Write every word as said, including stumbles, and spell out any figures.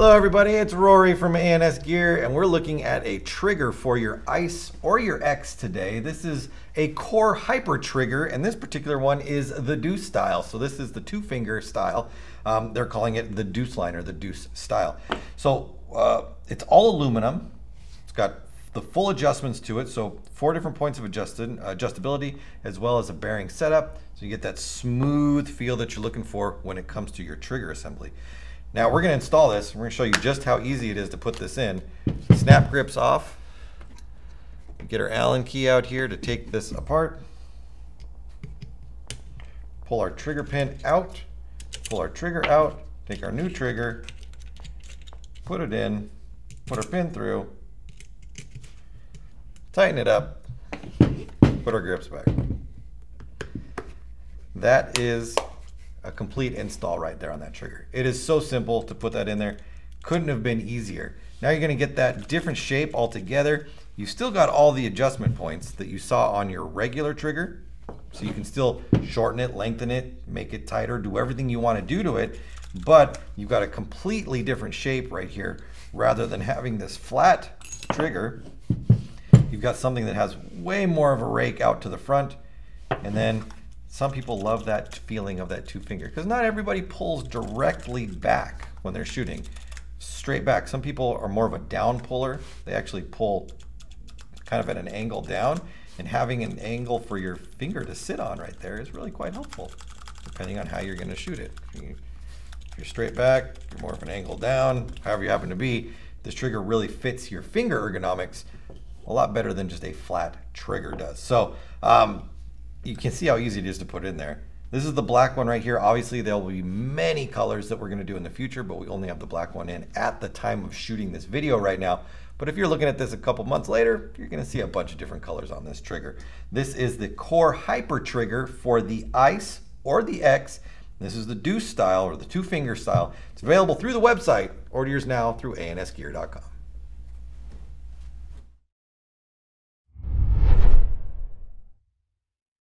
Hello everybody, it's Rory from A N S Gear, and we're looking at a trigger for your ICE or your X today. This is a Core Hyper Trigger, and this particular one is the Deuce style. So this is the two finger style. Um, they're calling it the Deuce line or the Deuce style. So uh, it's all aluminum. It's got the full adjustments to it. So four different points of adjusted, adjustability, as well as a bearing setup. So you get that smooth feel that you're looking for when it comes to your trigger assembly. Now we're going to install this. We're going to show you just how easy it is to put this in. Snap grips off. Get our Allen key out here to take this apart. Pull our trigger pin out. Pull our trigger out. Take our new trigger. Put it in. Put our pin through. Tighten it up. Put our grips back. That is a complete install right there on that trigger. It is so simple to put that in there. Couldn't have been easier. Now you're gonna get that different shape altogether. You still got all the adjustment points that you saw on your regular trigger. So you can still shorten it, lengthen it, make it tighter, do everything you wanna do to it, but you've got a completely different shape right here. Rather than having this flat trigger, you've got something that has way more of a rake out to the front. And then some people love that feeling of that two finger, because not everybody pulls directly back when they're shooting, straight back. Some people are more of a down puller. They actually pull kind of at an angle down, and having an angle for your finger to sit on right there is really quite helpful, depending on how you're gonna shoot it. If you're straight back, you're more of an angle down, however you happen to be, this trigger really fits your finger ergonomics a lot better than just a flat trigger does. So, um, you can see how easy it is to put in there. This is the black one right here. Obviously, there will be many colors that we're going to do in the future, but we only have the black one in at the time of shooting this video right now. But if you're looking at this a couple months later, you're going to see a bunch of different colors on this trigger. This is the Core Hyper Trigger for the ICE or the X. This is the Deuce style or the two finger style. It's available through the website. Order yours now through A N S gear dot com.